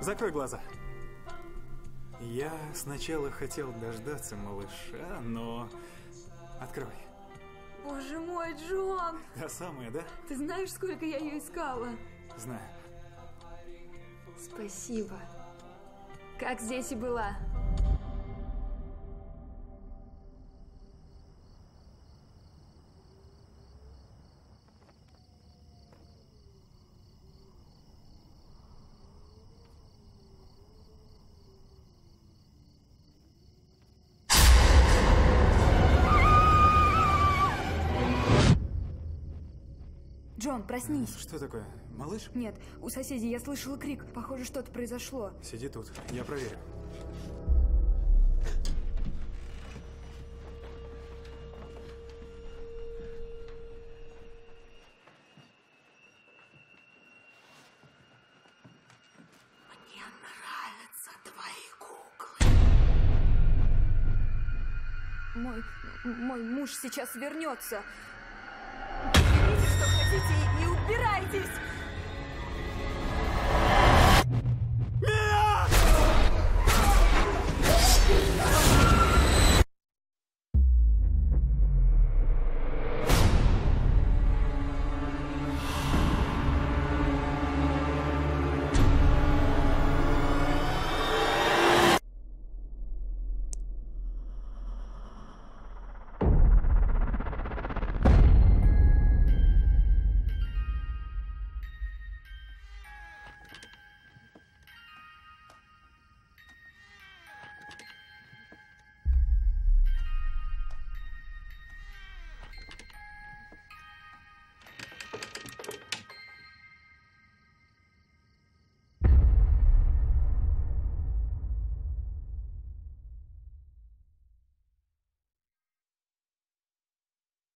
Закрой глаза. Я сначала хотел дождаться малыша, но... Открой. Боже мой, Джон! Та самая, да? Ты знаешь, сколько я ее искала? Знаю. Спасибо. Как здесь и была. Джон, проснись. Что такое? Малыш? Нет, у соседей я слышала крик. Похоже, что-то произошло. Сиди тут, я проверю. Мне нравятся твои куклы. Мой муж сейчас вернется. Берите, что хотите, и убирайтесь!